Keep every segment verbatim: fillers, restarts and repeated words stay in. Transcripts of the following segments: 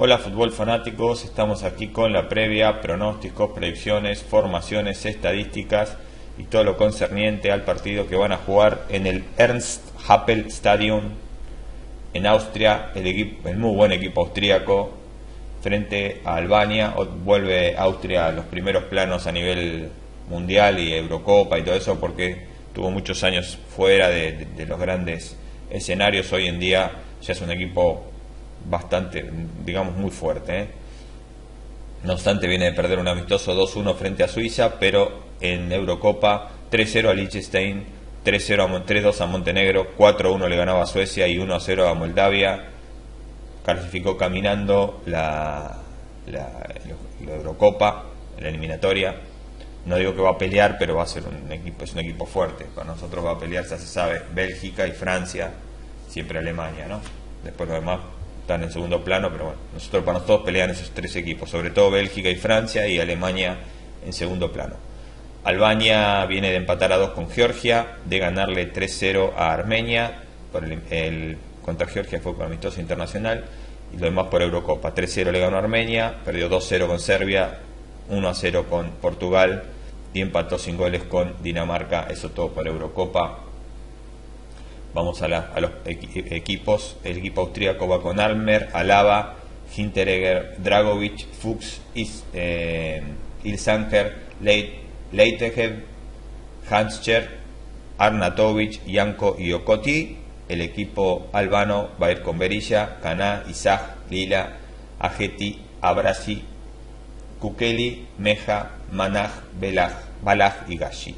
Hola fútbol fanáticos, estamos aquí con la previa, pronósticos, predicciones, formaciones, estadísticas y todo lo concerniente al partido que van a jugar en el Ernst Happel Stadium en Austria, el, equipo, el muy buen equipo austríaco frente a Albania. Vuelve Austria a los primeros planos a nivel mundial y Eurocopa y todo eso porque tuvo muchos años fuera de, de, de los grandes escenarios. Hoy en día ya es un equipo bastante, digamos, muy fuerte, ¿eh? No obstante, viene de perder un amistoso dos uno frente a Suiza, pero en Eurocopa tres cero a Liechtenstein, tres dos a Montenegro, cuatro uno le ganaba a Suecia y uno cero a Moldavia. Calificó caminando la, la, la Eurocopa, la eliminatoria. No digo que va a pelear, pero va a ser un equipo, es un equipo fuerte. Con nosotros va a pelear, ya se sabe, Bélgica y Francia, siempre Alemania, ¿no? Después los demás están en segundo plano, pero bueno, nosotros, para nosotros pelean esos tres equipos, sobre todo Bélgica y Francia, y Alemania en segundo plano. Albania viene de empatar a dos con Georgia, de ganarle tres cero a Armenia, por el, el, contra Georgia fue por amistoso internacional, y lo demás por Eurocopa. tres cero le ganó a Armenia, perdió dos cero con Serbia, uno cero con Portugal, y empató sin goles con Dinamarca, eso todo por Eurocopa. Vamos a, la, a los equipos. El equipo austríaco va con Almer, Alaba, Hinteregger, Dragovic, Fuchs, Is, eh, Ilzanker, Leit, Leitehev, Hanscher, Arnautović, Janko y Okoti. El equipo albano va a ir con Berilla, Caná, Isaac, Lila, Ajeti, Abrasi, Kukeli, Meja, Manaj, Balaj y Gashi.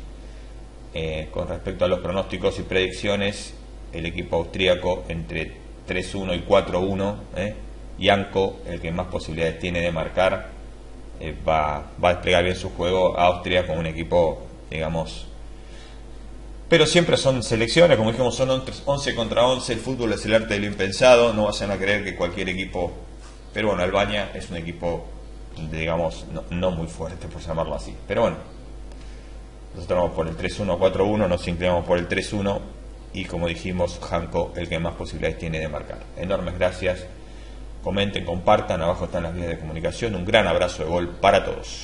Eh, con respecto a los pronósticos y predicciones, el equipo austríaco entre tres uno y cuatro uno, eh, Janko, el que más posibilidades tiene de marcar, eh, va, va a desplegar bien su juego a Austria con un equipo, digamos, pero siempre son selecciones, como dijimos, son once contra once, el fútbol es el arte de lo impensado, no vayan a creer que cualquier equipo, pero bueno, Albania es un equipo, digamos, no, no muy fuerte, por llamarlo así, pero bueno. Nosotros vamos por el tres uno cuatro uno, nos inclinamos por el tres uno y, como dijimos, Janko, el que más posibilidades tiene de marcar. Enormes gracias, comenten, compartan, abajo están las vías de comunicación. Un gran abrazo de gol para todos.